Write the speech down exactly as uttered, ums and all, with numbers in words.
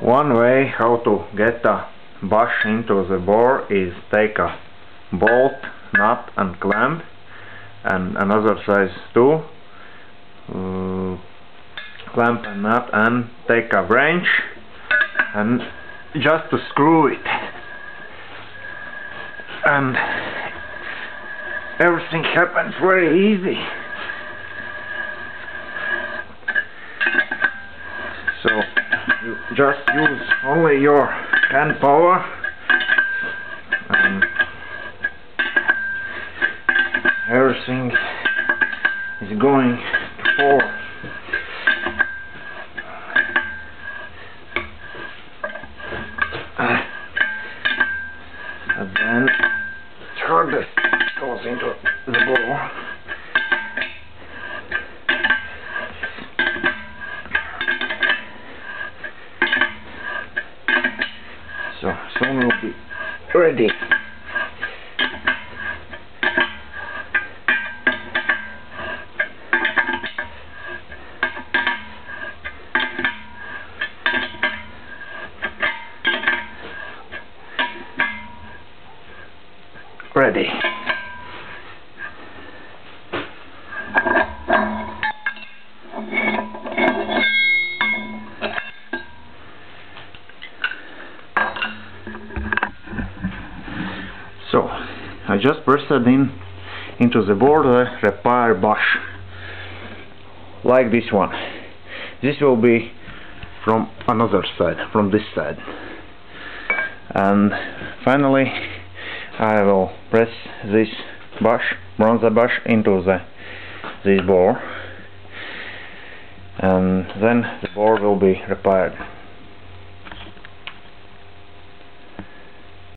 One way how to get a bush into the bore is take a bolt, nut and clamp, and another size too, uh, clamp and nut, and take a wrench and just to screw it, and everything happens very easy. So you just use only your hand power, and everything is going to fall. And then turn this goes into the bore. So soon we'll be ready. Ready. So I just pressed in into the board the repair bush like this one. This will be from another side, from this side, and finally I will press this bush, bronzer bush, into the this bore, and then the bore will be repaired.